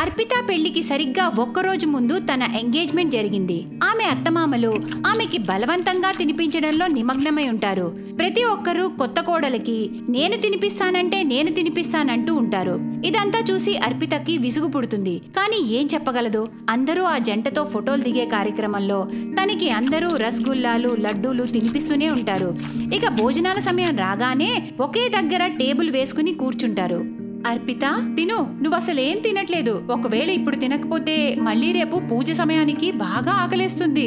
అర్పిత పెళ్లికి సరిగ్గా ఒక్క రోజు ముందు తన ఎంగేజ్మెంట్ జరిగింది. ఆమె అత్తమామలు ఆమెకి బలవంతంగా తినిపించడంలో నిమగ్నమై ఉంటారు. ప్రతి ఒక్కరూ కొత్త కోడలికి నేను తినిపిస్తానంటూ ఉంటారు. ఇదంతా చూసి అర్పితకి విసుగు పుడుతుంది. కానీ ఏం చెప్పగలదు? అందరూ ఆ జంటతో ఫోటోలు దిగే కార్యక్రమంలో తనకి అందరూ రసగుల్లాలు లడ్డూలు తినిపిస్తూనే ఉంటారు. ఇక భోజనాల సమయం రాగానే ఒకే దగ్గర టేబుల్ వేసుకుని కూర్చుంటారు. అర్పిత, తిను, నువ్వు అసలేం తినట్లేదు. ఒకవేళ ఇప్పుడు తినకపోతే మళ్ళీ రేపు పూజ సమయానికి బాగా ఆకలేస్తుంది.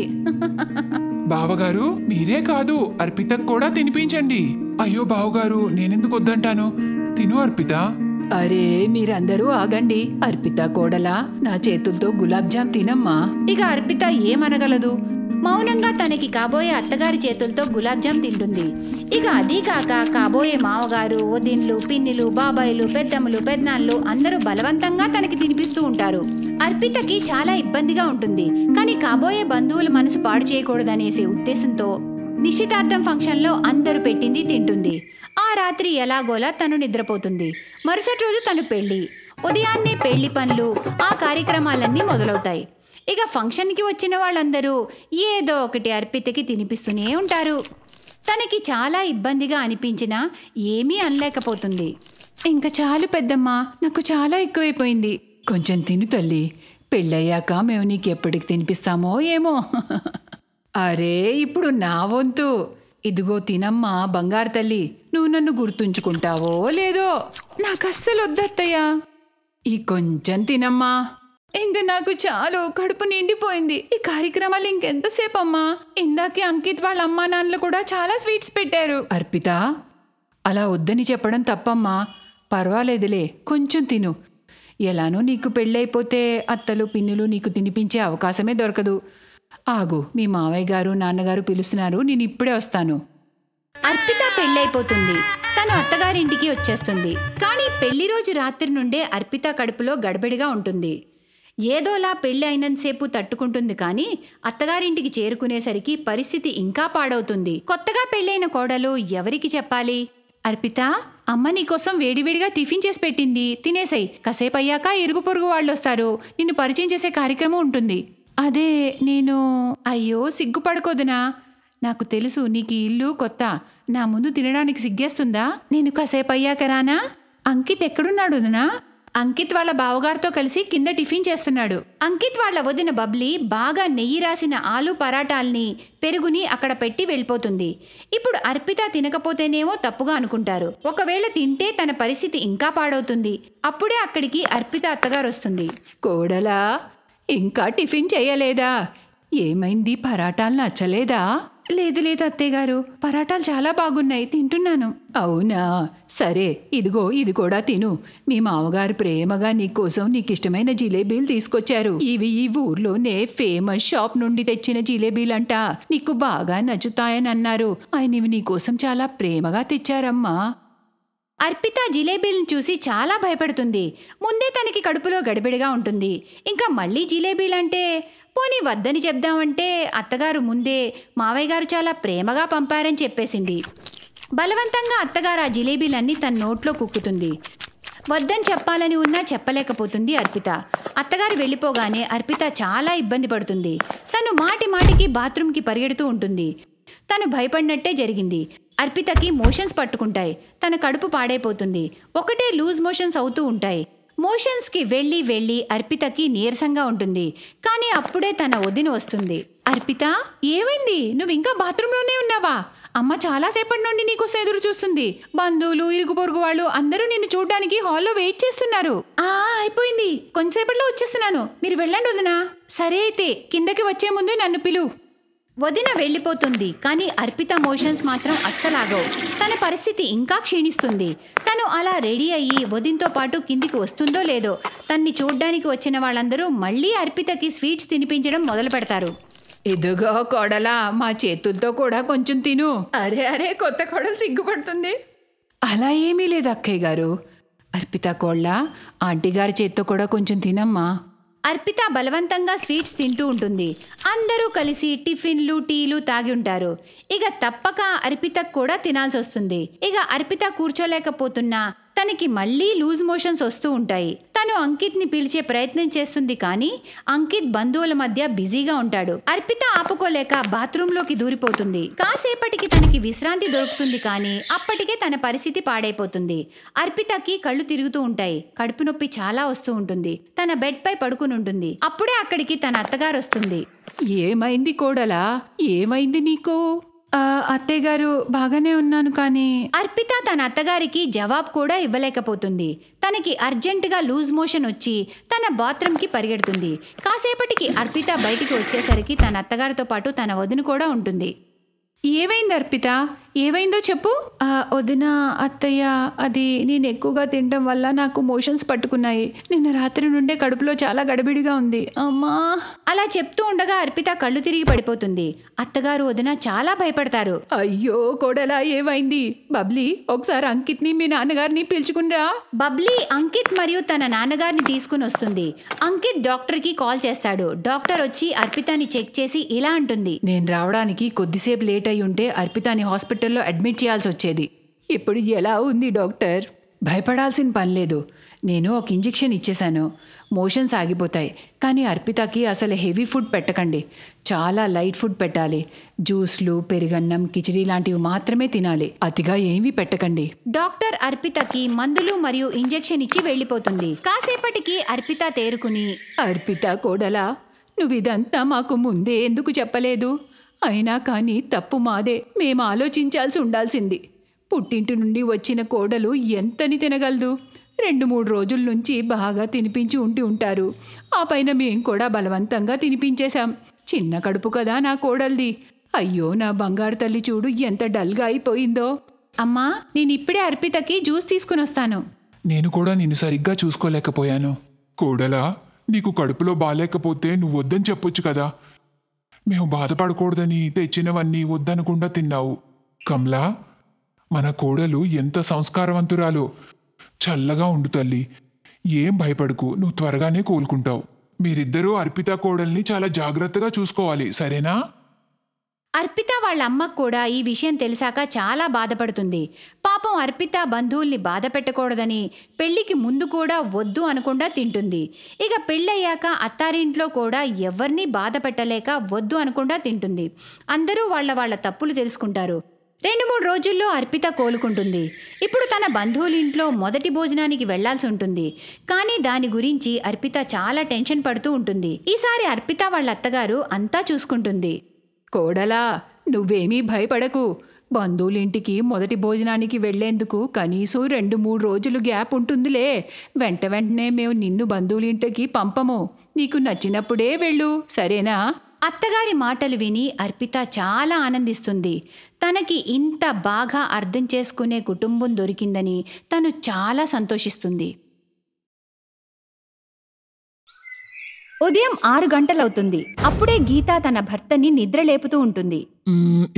బావగారు, మీరే కాదు అర్పితకు కూడా తినిపించండి. అయ్యో బావగారు, నేనెందుకు వద్దంటాను, తిను అర్పిత. అరే మీరందరూ ఆగండి, అర్పిత కోడలా, నా చేతులతో గులాబ్ జామ్ తినమ్మా. ఇక అర్పిత ఏమనగలదు. మౌనంగా తనకి కాబోయే అత్తగారి చేతులతో గులాబ్ జామ్ తింటుంది. ఇక అదీ కాక కాబోయే మామగారు, వదిన్లు, పిన్నిలు, బాబాయిలు, పెద్దమ్మలు, పెద్దనాళ్ళు అందరూ బలవంతంగా తనకి తినిపిస్తూ ఉంటారు. అర్పితకి చాలా ఇబ్బందిగా ఉంటుంది. కానీ కాబోయే బంధువుల మనసు పాడు చేయకూడదనేసే ఉద్దేశంతో నిశ్చితార్థం ఫంక్షన్ లో అందరూ పెట్టింది తింటుంది. ఆ రాత్రి ఎలాగోలా తను నిద్రపోతుంది. మరుసటి రోజు తను పెళ్లి. ఉదయాన్నే పెళ్లి పనులు, ఆ కార్యక్రమాలన్నీ మొదలవుతాయి. ఇక ఫంక్షన్కి వచ్చిన వాళ్ళందరూ ఏదో ఒకటి అర్పితకి తినిపిస్తూనే ఉంటారు. తనకి చాలా ఇబ్బందిగా అనిపించినా ఏమీ అనలేకపోతుంది. ఇంకా చాలు పెద్దమ్మా, నాకు చాలా ఎక్కువైపోయింది, కొంచెం తిను తల్లి. పెళ్ళయ్యాక మేము నీకు ఎప్పటికి తినిపిస్తామో ఏమో. అరే ఇప్పుడు నా వంతు, ఇదిగో తినమ్మా బంగారు తల్లి, నువ్వు నన్ను గుర్తుంచుకుంటావో లేదో. నాకు అస్సలు వద్దత్తయ్యా, ఈ కొంచెం తినమ్మా. ఇంక నాకు చాలు, కడుపు నిండిపోయింది. ఈ కార్యక్రమాలు ఇంకెంతసేపు అమ్మా? ఇందాకే అంకిత్ వాళ్ళ అమ్మా నాన్నలు కూడా చాలా స్వీట్స్ పెట్టారు. అర్పిత, అలా వద్దని చెప్పడం తప్పమ్మా. పర్వాలేదులే, కొంచెం తిను. ఎలానో నీకు పెళ్ళైపోతే అత్తలు పిన్నులు నీకు తినిపించే అవకాశమే దొరకదు. ఆగు, మీ మావయ్య గారు నాన్నగారు పిలుస్తున్నారు, నేను ఇప్పుడే వస్తాను. అర్పిత పెళ్ళైపోతుంది. తను అత్తగారింటికి వచ్చేస్తుంది. కానీ పెళ్లి రోజు రాత్రి నుండే అర్పిత కడుపులో గడబడిగా ఉంటుంది. ఏదోలా పెళ్లి అయినంతసేపు తట్టుకుంటుంది. కానీ అత్తగారింటికి చేరుకునేసరికి పరిస్థితి ఇంకా పాడవుతుంది. కొత్తగా పెళ్ళైన కోడలు ఎవరికి చెప్పాలి? అర్పిత, అమ్మ నీకోసం వేడివేడిగా టిఫిన్ చేసి పెట్టింది, తినేసాయి. కాసేపు అయ్యాక ఇరుగు పొరుగు వాళ్ళు వస్తారు, నిన్ను పరిచయం చేసే కార్యక్రమం ఉంటుంది. అదే నేను. అయ్యో సిగ్గుపడుకోదునా, నాకు తెలుసు నీకు ఈ ఇల్లు కొత్త, నా ముందు తినడానికి సిగ్గేస్తుందా? నేను కాసేపు అయ్యాక రానా? అంకిత్ ఎక్కడున్నాడు? వదనా, అంకిత్ వాళ్ళ బావగారితో కలిసి కింద టిఫిన్ చేస్తున్నాడు. అంకిత్ వాళ్ళ వదిన బబ్లీ బాగా నెయ్యి రాసిన ఆలు పరాటాల్ని పెరుగుని అక్కడ పెట్టి వెళ్ళిపోతుంది. ఇప్పుడు అర్పిత తినకపోతేనేమో తప్పుగా అనుకుంటారు. ఒకవేళ తింటే తన పరిస్థితి ఇంకా పాడవుతుంది. అప్పుడే అక్కడికి అర్పిత అత్తగారు వస్తుంది. కోడలా, ఇంకా టిఫిన్ చేయలేదా? ఏమైంది, పరాటాలు నచ్చలేదా? లేదు లేదు అత్తయ్య గారు, పరాటాలు చాలా బాగున్నాయి, తింటున్నాను. అవునా, సరే ఇదిగో ఇది కూడా తిను. మీ మామగారు ప్రేమగా నీకోసం నీకిష్టమైన జిలేబీలు తీసుకొచ్చారు. ఇవి ఈ ఊర్లోనే ఫేమస్ షాప్ నుండి తెచ్చిన జిలేబీలంట, నీకు బాగా నచ్చుతాయని అన్నారు. ఆయన ఇవి నీకోసం చాలా ప్రేమగా తెచ్చారమ్మా. అర్పిత జిలేబీలను చూసి చాలా భయపడుతుంది. ముందే తనకి కడుపులో గడబిడిగా ఉంటుంది. ఇంకా మళ్ళీ జిలేబీలంటే, పోనీ వద్దని చెప్దామంటే అత్తగారు ముందే మావయ్య గారు చాలా ప్రేమగా పంపారని చెప్పేసింది. బలవంతంగా అత్తగారు ఆ జిలేబీలన్నీ తన నోట్లో కుక్కుతుంది. వద్దని చెప్పాలని ఉన్నా చెప్పలేకపోతుంది అర్పిత. అత్తగారు వెళ్ళిపోగానే అర్పిత చాలా ఇబ్బంది పడుతుంది. తను మాటి మాటికి బాత్రూంకి పరిగెడుతూ ఉంటుంది. తను భయపడినట్టే జరిగింది. అర్పితకి మోషన్స్ పట్టుకుంటాయి. తన కడుపు పాడైపోతుంది. ఒకటే లూజ్ మోషన్స్ అవుతూ ఉంటాయి. మోషన్స్కి వెళ్ళి అర్పితకి నీరసంగా ఉంటుంది. కానీ అప్పుడే తన వదిన వస్తుంది. అర్పిత, ఏమైంది, నువ్వింకా బాత్రూంలోనే ఉన్నావా? అమ్మ చాలాసేపటి నుండి నీకోసం ఎదురు చూస్తుంది. బంధువులు, ఇరుగు పొరుగు వాళ్ళు అందరూ నిన్ను చూడ్డానికి హాల్లో వెయిట్ చేస్తున్నారు. ఆ అయిపోయింది, కొంచెంసేపట్లో వచ్చేస్తున్నాను, మీరు వెళ్ళండి వదినా. సరే అయితే కిందకి వచ్చే ముందు నన్ను పిలు. వదిన వెళ్ళిపోతుంది. కానీ అర్పిత మోషన్స్ మాత్రం అస్సలాగవు. తన పరిస్థితి ఇంకా క్షీణిస్తుంది. తను అలా రెడీ అయ్యి వదినతో పాటు కిందికి వస్తుందో లేదో తన్ని చూడ్డానికి వచ్చిన వాళ్ళందరూ మళ్ళీ అర్పితకి స్వీట్స్ తినిపించడం మొదలు పెడతారు. ఇదిగో కోడలా, మా చేతులతో కూడా కొంచెం తిను. అరే అరే, కొత్త కోడలు సిగ్గుపడుతుంది. అలా ఏమీ లేదు అక్కయ్య గారు. అర్పిత కోళ్ళ, ఆంటీ గారి చేత్తో కూడా కొంచెం తినమ్మా. అర్పిత బలవంతంగా స్వీట్స్ తింటూ ఉంటుంది. అందరూ కలిసి టిఫిన్లు టీలు తాగి ఉంటారు. ఇక తప్పక అర్పితకు కూడా తినాల్సి వస్తుంది. ఇక అర్పిత కూర్చోలేకపోతున్నా తనకి మళ్ళీ లూజ్ మోషన్స్ వస్తూ ఉంటాయి. తను అంకిత్ని పిలిచే ప్రయత్నం చేస్తుంది కానీ అంకిత్ బంధువుల మధ్య బిజీగా ఉంటాడు. అర్పిత ఆపుకోలేక బాత్రూంలోకి దూరిపోతుంది. కాసేపటికి తనకి విశ్రాంతి దొరుకుతుంది కానీ అప్పటికే తన పరిస్థితి పాడైపోతుంది. అర్పితకి కళ్ళు తిరుగుతూ ఉంటాయి. కడుపు నొప్పి చాలా వస్తూ ఉంటుంది. తన బెడ్ పై పడుకుని ఉంటుంది. అప్పుడే అక్కడికి తన అత్తగారు వస్తుంది. ఏమైంది కోడలా, ఏమైంది నీకు? అత్తయ్య గారు, బాగానే ఉన్నాను కానీ. అర్పిత తన అత్తగారికి జవాబు కూడా ఇవ్వలేకపోతుంది. తనకి అర్జెంటుగా లూజ్ మోషన్ వచ్చి తన బాత్రూమ్కి పరిగెడుతుంది. కాసేపటికి అర్పిత బయటికి వచ్చేసరికి తన అత్తగారితో పాటు తన వదిన కూడా ఉంటుంది. ఏమైంది అర్పిత, ఏమైందో చెప్పు. వదిన, అత్తయ్య, అది నేను ఎక్కువగా తినడం వల్ల నాకు మోషన్స్ పట్టుకున్నాయి. నిన్న రాత్రి నుండే కడుపులో చాలా గడబిడిగా ఉంది అమ్మా. అలా చెప్తూ ఉండగా అర్పిత కళ్ళు తిరిగి పడిపోతుంది. అత్తగారు వదిన చాలా భయపడతారు. అయ్యో కోడలా, ఏమైంది? బబ్లీ, ఒకసారి అంకిత్ని, మీ నాన్నగారిని పిలుచుకునిరా. బబ్లీ అంకిత్ మరియు తన నాన్నగారిని తీసుకుని వస్తుంది. అంకిత్ డాక్టర్కి కాల్ చేస్తాడు. డాక్టర్ వచ్చి అర్పితని చెక్ చేసి ఇలా అంటుంది. నేను రావడానికి కొద్దిసేపు లేట్ అయి ఉంటే అర్పితని హాస్పిటల్ లో అడ్మిట్ చేయాల్సి వచ్చేది. ఇప్పుడు ఎలా ఉంది డాక్టర్? భయపడాల్సిన పని లేదు. నేను ఒక ఇంజెక్షన్ ఇచ్చేశాను, మోషన్స్ ఆగిపోతాయి. కానీ అర్పితకి అసలు హెవీ ఫుడ్ పెట్టకండి, చాలా లైట్ ఫుడ్ పెట్టాలి. జ్యూస్లు, పెరుగన్నం, కిచిడి లాంటివి మాత్రమే తినాలి. అతిగా ఏమీ పెట్టకండి. డాక్టర్ అర్పితకి మందులు మరియు ఇంజెక్షన్ ఇచ్చి వెళ్ళిపోతుంది. కాసేపటికి అర్పిత తేరుకుని, అర్పిత కోడలా, నువ్వు ఇదంతా మాకు ముందే ఎందుకు చెప్పలేదు? అయినా కానీ తప్పు మాదే, మేము ఆలోచించాల్సి ఉండాల్సింది. పుట్టింటి నుండి వచ్చిన కోడలు ఎంతని తినగలదు? 2-3 రోజుల నుంచి బాగా తినిపించి ఉంటారు. ఆ పైన మేము కూడా బలవంతంగా తినిపించేశాం. చిన్న కడుపు కదా నా కోడలిది. అయ్యో నా బంగారు తల్లి, చూడు ఎంత డల్గా అయిపోయిందో. అమ్మా, నేను ఇప్పుడే అర్పితకి జ్యూస్ తీసుకుని వస్తాను. నేను కూడా నిన్ను సరిగ్గా చూసుకోలేకపోయాను కోడలా. నీకు కడుపులో బాగాలేకపోతే నువ్వు వద్దని చెప్పొచ్చు కదా. మేము బాధపడకూడదని తెచ్చినవన్నీ వద్దనకుండా తిన్నావు. కమలా, మన కోడలు ఎంత సంస్కారవంతురాలో. చల్లగా ఉండు తల్లి, ఏం భయపడకు, నువ్వు త్వరగానే కోలుకుంటావు. మీరిద్దరూ అర్పిత కోడల్ని చాలా జాగ్రత్తగా చూసుకోవాలి, సరేనా? అర్పిత వాళ్ళ అమ్మకు కూడా ఈ విషయం తెలిసాక చాలా బాధపడుతుంది. పాపం అర్పిత బంధువుల్ని బాధ పెట్టకూడదని పెళ్లికి ముందు కూడా వద్దు అనకుండా తింటుంది. ఇక పెళ్ళయ్యాక అత్తారింట్లో కూడా ఎవరిని బాధ పెట్టలేక వద్దు అనకుండా తింటుంది. అందరూ వాళ్ళ వాళ్ళ తప్పులు తెలుసుకుంటారు. 2-3 రోజుల్లో అర్పిత కోలుకుంటుంది. ఇప్పుడు తన బంధువులింట్లో మొదటి భోజనానికి వెళ్లాల్సి ఉంటుంది. కానీ దాని గురించి అర్పిత చాలా టెన్షన్ పడుతూ ఉంటుంది. ఈసారి అర్పిత వాళ్ళ అత్తగారు అంతా చూసుకుంటుంది. కోడలా, నువ్వేమీ భయపడకు. బంధువులింటికి మొదటి భోజనానికి వెళ్లేందుకు కనీసం 2-3 రోజులు గ్యాప్ ఉంటుందిలే. వెంటనే మేము నిన్ను బంధువులింటికి పంపము. నీకు నచ్చినప్పుడే వెళ్ళు, సరేనా? అత్తగారి మాటలు విని అర్పిత చాలా ఆనందిస్తుంది. తనకి ఇంత బాగా అర్థం చేసుకునే కుటుంబం దొరికిందని తను చాలా సంతోషిస్తుంది. ఉదయం 6 గంటలవుతుంది. అప్పుడే గీత తన భర్తని నిద్రలేపుతూ ఉంటుంది.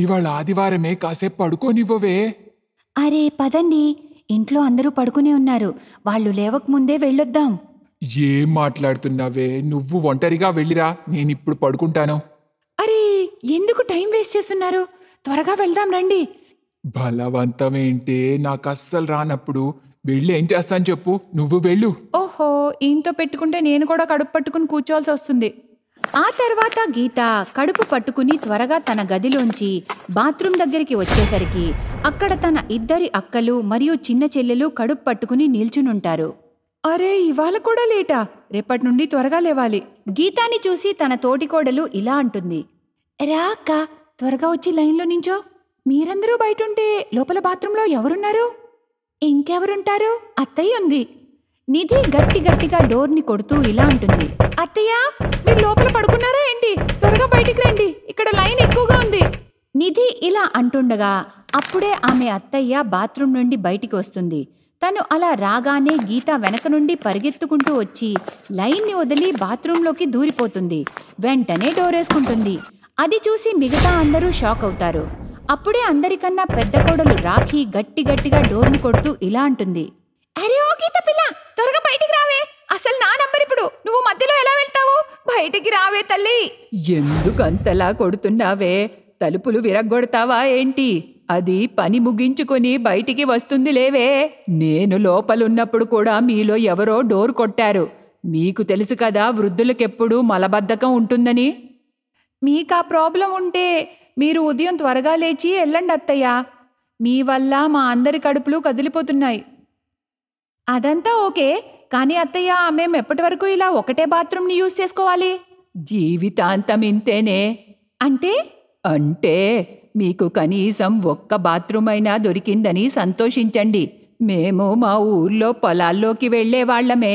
ఇవాళ ఆదివారమే, కాసేపు పడుకోనివ్వవే. అరే పదండి, ఇంట్లో అందరూ పడుకునే ఉన్నారు, వాళ్ళు లేవకముందే వెళ్ళొద్దాం. ఏం మాట్లాడుతున్నావే, నువ్వు ఒంటరిగా వెళ్ళిరా, నేనిప్పుడు పడుకుంటాను. అరే ఎందుకు టైం వేస్ట్ చేస్తున్నారు, త్వరగా వెళ్దాం రండి. బలవంతమేంటే, నాకు అస్సలు రానప్పుడు వెళ్ళి ఏం చేస్తాను చెప్పు, నువ్వు వెళ్ళు. ఓహో, ఈంతో పెట్టుకుంటే నేను కూడా కడుపు పట్టుకుని కూర్చోవాల్సి వస్తుంది. ఆ తర్వాత గీత కడుపు పట్టుకుని త్వరగా తన గదిలోంచి బాత్రూమ్ దగ్గరికి వచ్చేసరికి అక్కడ తన ఇద్దరి అక్కలు మరియు చిన్న చెల్లెలు కడుపు పట్టుకుని నిల్చునుంటారు. అరే ఇవాళ కూడా లేటా, రేపటి నుండి త్వరగా లేవాలి. గీతాని చూసి తన తోటికోడలు ఇలా అంటుంది. రా అక్క, త్వరగా వచ్చి లైన్లో నించో. మీరందరూ బయటుంటే లోపల బాత్రూంలో ఎవరున్నారు? ఇంకెవరుంటారు, అత్తయ్య ఉంది. నిధి గట్టిగా డోర్ని కొడుతూ ఇలా ఉంటుంది. అత్తయ్య, మీరు లోపల పడుకున్నారా ఏంటి? త్వరగా బయటికి రండి, ఇక్కడ లైన్ ఎక్కువగా ఉంది. నిధి ఇలా అంటుండగా అప్పుడే ఆమె అత్తయ్య బాత్రూమ్ నుండి బయటికి వస్తుంది. తను అలా రాగానే గీత వెనక నుండి పరిగెత్తుకుంటూ వచ్చి లైన్ని వదిలి బాత్రూంలోకి దూరిపోతుంది. వెంటనే డోర్ వేసుకుంటుంది. అది చూసి మిగతా అందరూ షాక్ అవుతారు. అప్పుడే అందరికన్నా పెద్ద కోడలు రాఖీ గట్టిగా డోర్ని కొడుతూ ఇలా అంటుంది. అరే ఓ గీత పిల్ల, త్వరగా బయటికి రావే. అసలు నా నంబర్ ఇప్పుడు, నువ్వు మధ్యలో ఎలా వెళ్తావు? బయటికి రావే తల్లి. ఎందుకంతలా కొడుతున్నావే, తలుపులు విరగొడతావా ఏంటి? అది పని ముగించుకొని బయటికి వస్తుంది లేవే. నేను లోపలున్నప్పుడు కూడా మీలో ఎవరో డోర్ కొట్టారు. మీకు తెలుసు కదా వృద్ధులకెప్పుడు మలబద్ధకం ఉంటుందని. మీకా ప్రాబ్లం ఉంటే మీరు ఉదయం త్వరగా లేచి వెళ్ళండి అత్తయ్యా. మీ వల్ల మా అందరి కడుపులు కదిలిపోతున్నాయి. అదంతా ఓకే, కానీ అత్తయ్య మేము ఎప్పటి వరకు ఇలా ఒకటే బాత్రూమ్ని యూజ్ చేసుకోవాలి? జీవితాంతం ఇంతేనే. అంటే అంటే మీకు కనీసం ఒక్క బాత్రూమ్ అయినా దొరికిందని సంతోషించండి. మేము మా ఊర్లో పొలాల్లోకి వెళ్ళేవాళ్లమే,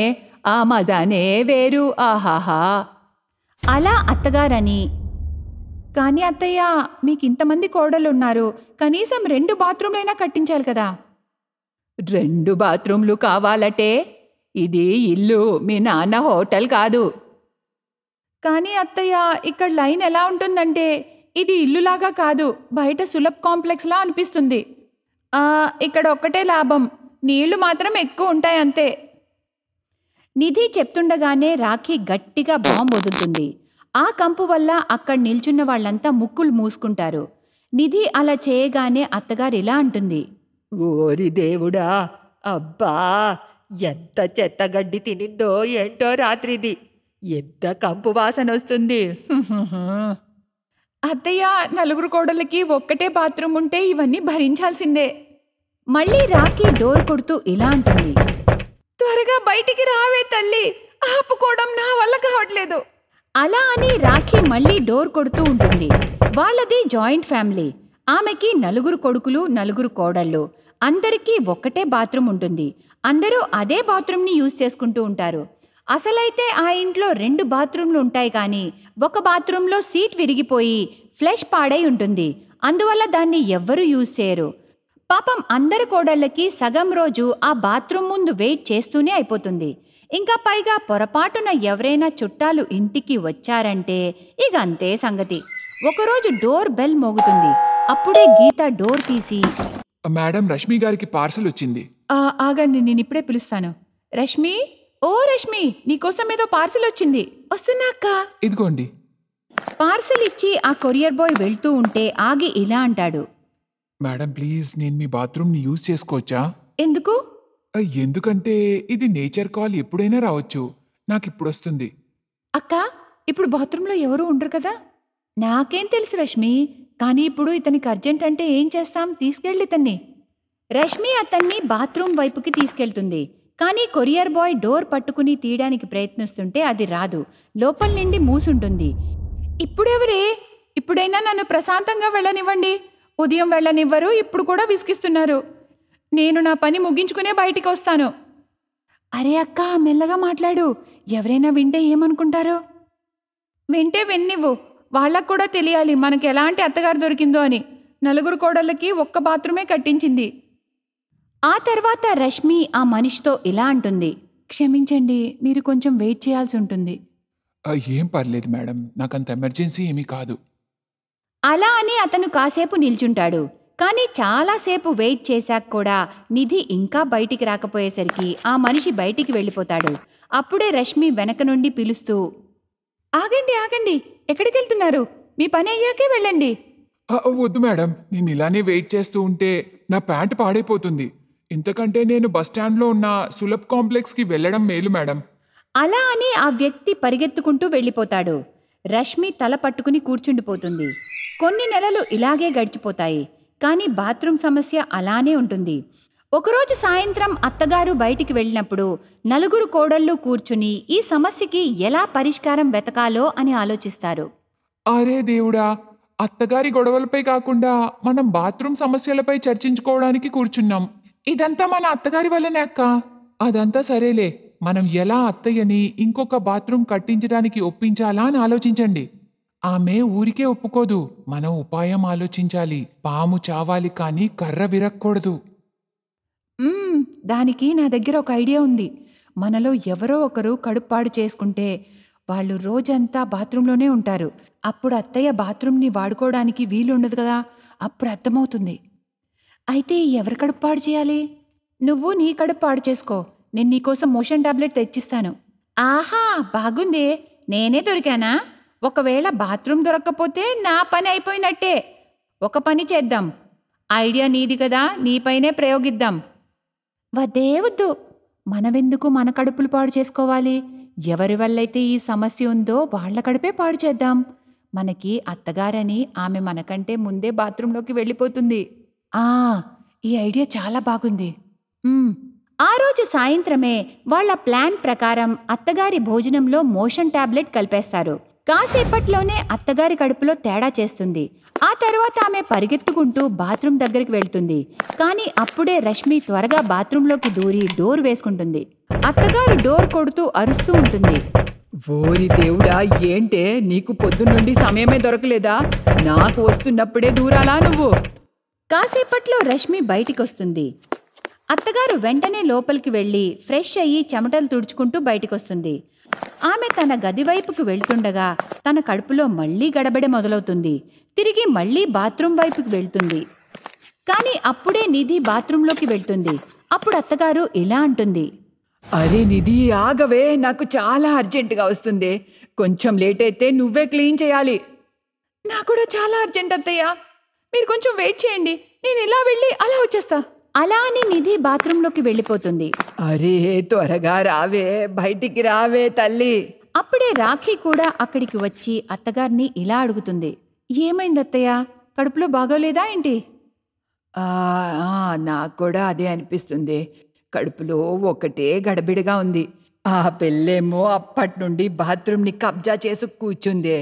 ఆ మజానే వేరు. ఆహాహా అలా అత్తగారని. కానీ అత్తయ్య మీకు ఇంతమంది కోడలున్నారు, కనీసం 2 బాత్రూమ్లైనా కట్టించాలి కదా. 2 బాత్రూమ్లు కావాలటే? ఇది ఇల్లు, మీ నాన్న హోటల్ కాదు. కానీ అత్తయ్య ఇక్కడ లైన్ ఎలా ఉంటుందంటే ఇది ఇల్లులాగా కాదు, బయట సులభ్ కాంప్లెక్స్లా అనిపిస్తుంది. ఇక్కడ ఒక్కటే లాభం, నీళ్లు మాత్రం ఎక్కువ ఉంటాయి అంతే. నిధి చెప్తుండగానే రాఖీ గట్టిగా బాంబు వదులుతుంది. ఆ కంపు వల్ల అక్కడ నిల్చున్న వాళ్ళంతా ముక్కులు మూసుకుంటారు. నిధి అలా చేయగానే అత్తగారు ఇలా అంటుంది, ఓరి దేవుడా, అబ్బా ఎంత చెత్తగడ్డి తినిందో ఏంటో రాత్రిది, ఎంత కంపు వాసన వస్తుంది. అత్తయ్య, 4 కోడళ్ళకి ఒక్కటే బాత్రూమ్ ఉంటే ఇవన్నీ భరించాల్సిందే. మళ్ళీ రాఖీ డోర్ కొడుతూ ఇలా అంటుంది, త్వరగా బయటికి రావే తల్లి, ఆపుకోవడం నా వల్ల కావట్లేదు. అలా అని రాఖీ మళ్ళీ డోర్ కొడుతూ ఉంటుంది. వాళ్ళది జాయింట్ ఫ్యామిలీ. ఆమెకి 9 కొడుకులు, 9 కోడళ్ళు. అందరికీ ఒక్కటే బాత్రూమ్ ఉంటుంది. అందరూ అదే బాత్రూమ్ని యూజ్ చేసుకుంటూ ఉంటారు. అసలైతే ఆ ఇంట్లో 2 బాత్రూమ్లు ఉంటాయి, కానీ ఒక బాత్రూంలో సీట్ విరిగిపోయి ఫ్లష్ పాడై ఉంటుంది. అందువల్ల దాన్ని ఎవ్వరూ యూజ్ చేయరు. పాపం అందరి కోడళ్ళకి సగం రోజు ఆ బాత్రూమ్ ముందు వెయిట్ చేస్తూనే అయిపోతుంది. ఇంకా పైగా పొరపాటున ఎవరైనా చుట్టాలు ఇంటికి వచ్చారంటే ఇక అంతే సంగతి. ఒకరోజు డోర్ బెల్ మోగుతుంది. అప్పుడే గీత డోర్ తీసి, మేడం, రష్మి గారికి పార్సల్ వచ్చింది. ఆగండి, నేను ఇప్పుడే పిలుస్తాను. రష్మి, ఓ రష్మి, నీకోసం ఏదో పార్సల్ వచ్చింది, వస్తున్నాక ఇదిగోండి. పార్సల్ ఇచ్చి ఆ కొరియర్ బాయ్ వెళ్తూ ఉంటే ఆగి ఇలా అంటాడు, మేడం ప్లీజ్, నేను మీ బాత్రూమ్ ని యూజ్ చేసుకోవచ్చా? ఎందుకు? ఎందుకంటే ఇది నేచర్ కాల్, ఎప్పుడైనా రావచ్చు, నాకు ఇప్పుడు వస్తుంది. అక్క, ఇప్పుడు బాత్రూంలో ఎవరు ఉండరు కదా. నాకేం తెలుసు రష్మి, కానీ ఇప్పుడు ఇతనికి అర్జెంట్ అంటే ఏం చేస్తాం, తీసుకెళ్ళి ఇతన్ని. రష్మి అతన్ని బాత్రూమ్ వైపుకి తీసుకెళ్తుంది. కానీ కొరియర్ బాయ్ డోర్ పట్టుకుని తీయడానికి ప్రయత్నిస్తుంటే అది రాదు, లోపల నుండి మూసుంటుంది. ఇప్పుడెవరే? ఇప్పుడైనా నన్ను ప్రశాంతంగా వెళ్ళనివ్వండి. ఉదయం వెళ్ళనివ్వరు, ఇప్పుడు కూడా విసిగిస్తున్నారు. నేను నా పని ముగించుకునే బయటికి వస్తాను. అరే అక్క, మెల్లగా మాట్లాడు, ఎవరైనా వింటే ఏమనుకుంటారో. వింటే విన్నివ్వు, వాళ్ళకు కూడా తెలియాలి మనకు ఎలాంటి అత్తగారు దొరికిందో అని. 4 కోడళ్ళకి ఒక్క బాత్రూమే కట్టించింది. ఆ తర్వాత రష్మి ఆ మనిషితో ఇలా అంటుంది, క్షమించండి, మీరు కొంచెం వెయిట్ చేయాల్సి ఉంటుంది. ఏం పర్లేదు మేడం, నాకంత ఎమర్జెన్సీ ఏమీ కాదు. అలా అని అతను కాసేపు నిల్చుంటాడు. కానీ చాలాసేపు వెయిట్ చేశాక కూడా నిధి ఇంకా బయటికి రాకపోయేసరికి ఆ మనిషి బయటికి వెళ్ళిపోతాడు. అప్పుడే రష్మి వెనక నుండి పిలుస్తూ, ఆగండి ఆగండి, ఎక్కడికి వెళ్తున్నారు? మీ పని అయ్యాకే వెళ్ళండి. వద్దు మేడం, నేను ఇలానే వెయిట్ చేస్తూ ఉంటే నా ప్యాంటు పాడైపోతుంది. ఇంతకంటే నేను బస్టాండ్లో ఉన్న సులభ్ కాంప్లెక్స్కి వెళ్ళడం మేలు మేడం. అలా అని ఆ వ్యక్తి పరిగెత్తుకుంటూ వెళ్ళిపోతాడు. రష్మి తల పట్టుకుని కూర్చుండిపోతుంది. కొన్ని నెలలు ఇలాగే గడిచిపోతాయి. కానీ బాత్రూమ్ సమస్య అలానే ఉంటుంది. ఒకరోజు సాయంత్రం అత్తగారు బయటికి వెళ్ళినప్పుడు 4 కోడళ్ళు కూర్చుని ఈ సమస్యకి ఎలా పరిష్కారం వెతకాలో అని ఆలోచిస్తారు. అరే దేవుడా, అత్తగారి గొడవలపై కాకుండా మనం బాత్రూమ్ సమస్యలపై చర్చించుకోవడానికి కూర్చున్నాం. ఇదంతా మన అత్తగారి వల్లనే అక్క. అదంతా సరేలే, మనం ఎలా అత్తయ్యని ఇంకొక బాత్రూమ్ కట్టించడానికి ఒప్పించాలా అని ఆలోచించండి. ఆమె ఊరికే ఒప్పుకోదు, మనం ఉపాయం ఆలోచించాలి. పాము చావాలి కానీ కర్ర విరక్కూడదు. దానికి నా దగ్గర ఒక ఐడియా ఉంది. మనలో ఎవరో ఒకరు కడుపాడు చేసుకుంటే వాళ్ళు రోజంతా బాత్రూంలోనే ఉంటారు. అప్పుడు అత్తయ్య బాత్రూమ్ని వాడుకోవడానికి వీలుండదు కదా, అప్పుడు అర్థమవుతుంది. అయితే ఎవరి కడుపు పాడు చేయాలి? నువ్వు నీ కడుపు పాడు చేసుకో, నేను నీకోసం మోషన్ టాబ్లెట్ తెచ్చిస్తాను. ఆహా బాగుందే, నేనే దొరికానా? ఒకవేళ బాత్రూమ్ దొరక్కపోతే నా పని అయిపోయినట్టే. ఒక పని చేద్దాం, ఐడియా నీది కదా, నీపైనే ప్రయోగిద్దాం. వద్దేవద్దు, మనమెందుకు మన కడుపులు పాడు చేసుకోవాలి? ఎవరి వల్లైతే ఈ సమస్య ఉందో వాళ్ల కడుపే పాడు చేద్దాం. మనకి అత్తగారని ఆమె మనకంటే ముందే బాత్రూంలోకి వెళ్ళిపోతుంది. ఆ, ఈ ఐడియా చాలా బాగుంది. ఆ రోజు సాయంత్రమే వాళ్ల ప్లాన్ ప్రకారం అత్తగారి భోజనంలో మోషన్ టాబ్లెట్ కలిపేస్తారు. కాసేపట్లోనే అత్తగారి కడుపులో తేడా చేస్తుంది. ఆ తర్వాత ఆమె పరిగెత్తుకుంటూ బాత్రూమ్ దగ్గరికి వెళ్తుంది. కానీ అప్పుడే రష్మి త్వరగా బాత్రూంలోకి దూరి డోర్ వేసుకుంటుంది. అత్తగారు డోర్ కొడుతూ అరుస్తూ ఉంటుంది. ఓరి దేవుడా, ఏంటే నీకు పొద్దున్నుండి సమయమే దొరకలేదా? నాకు వస్తున్నప్పుడే దూరాలా నువ్వు? కాసేపట్లో రష్మి బయటికొస్తుంది. అత్తగారు వెంటనే లోపలికి వెళ్ళి ఫ్రెష్ అయ్యి చెమటలు తుడుచుకుంటూ బయటికొస్తుంది. ఆమె తన గది వైపుకు వెళ్తుండగా తన కడుపులో మళ్లీ గడబడ మొదలవుతుంది. తిరిగి మళ్లీ బాత్రూం వైపుకు వెళ్తుంది. కానీ అప్పుడే నిధి బాత్రూంలోకి వెళ్తుంది. అప్పుడు అత్తగారు ఇలా అంటుంది. అరే నిధి, ఆగవే, నాకు చాలా అర్జెంటుగా వస్తుంది. కొంచెం లేట్ అయితే నువ్వే క్లీన్ చేయాలి. నాకు కూడా చాలా అర్జెంట్ అత్తయ్యా, మీరు కొంచెం వెయిట్ చేయండి, నేను ఇలా వెళ్ళి అలా వచ్చేస్తా. అలా అని నిధి బాత్రూంలోకి వెళ్ళిపోతుంది. అరే త్వరగా రావే, బయటికి రావే తల్లి. అప్పుడే రాఖీ కూడా అక్కడికి వచ్చి అత్తగారిని ఇలా అడుగుతుంది. ఏమైంది అత్తయ్య, కడుపులో బాగోలేదా ఏంటి? నాకు కూడా అదే అనిపిస్తుంది, కడుపులో ఒకటే గడబిడగా ఉంది. ఆ పెళ్ళేమో అప్పటి నుండి బాత్రూంని కబ్జా చేసి కూర్చుంది.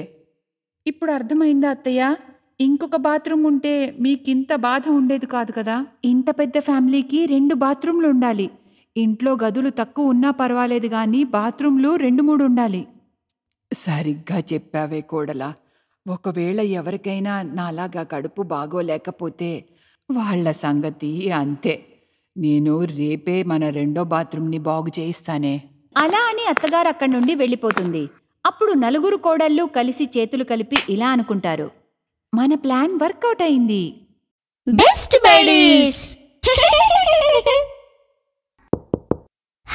ఇప్పుడు అర్థమైందా అత్తయ్య, ఇంకొక బాత్రూమ్ ఉంటే మీకింత బాధ ఉండేది కాదు కదా. ఇంత పెద్ద ఫ్యామిలీకి 2 బాత్రూమ్లు ఉండాలి. ఇంట్లో గదులు తక్కువ ఉన్నా పర్వాలేదు, కానీ బాత్రూమ్లు 2-3 ఉండాలి. సరిగ్గా చెప్పావే కోడలా. ఒకవేళ ఎవరికైనా నాలాగా కడుపు బాగోలేకపోతే వాళ్ళ సంగతి అంతే. నేను రేపే మన 2వ బాత్రూమ్ని బాగు చేయిస్తానే. అలా అని అత్తగారు అక్కడి నుండి వెళ్ళిపోతుంది. అప్పుడు నలుగురు కోడళ్ళు కలిసి చేతులు కలిపి ఇలా అనుకుంటారు, మన ప్లాన్ వర్కౌట్ అయింది. Best buddies.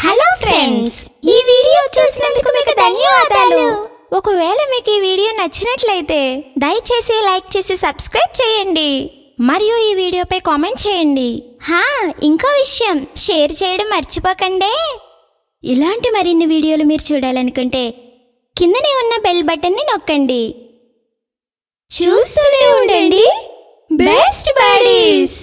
హలో ఫ్రెండ్స్, ఈ వీడియో చూసినందుకు మీకు ధన్యవాదాలు. ఒకవేళ మీకు ఈ వీడియో నచ్చినట్లయితే దయచేసి లైక్ చేసి సబ్స్క్రైబ్ చేయండి, మరియు ఈ వీడియోపై కామెంట్ చేయండి. హా, ఇంకో విషయం, షేర్ చేయడం మర్చిపోకండి. ఇలాంటి మరిన్ని వీడియోలు మీరు చూడాలనుకుంటే కిందనే ఉన్న బెల్ బటన్ని నొక్కండి. చూస్తూనే ఉండండి బెస్ట్ బడీస్.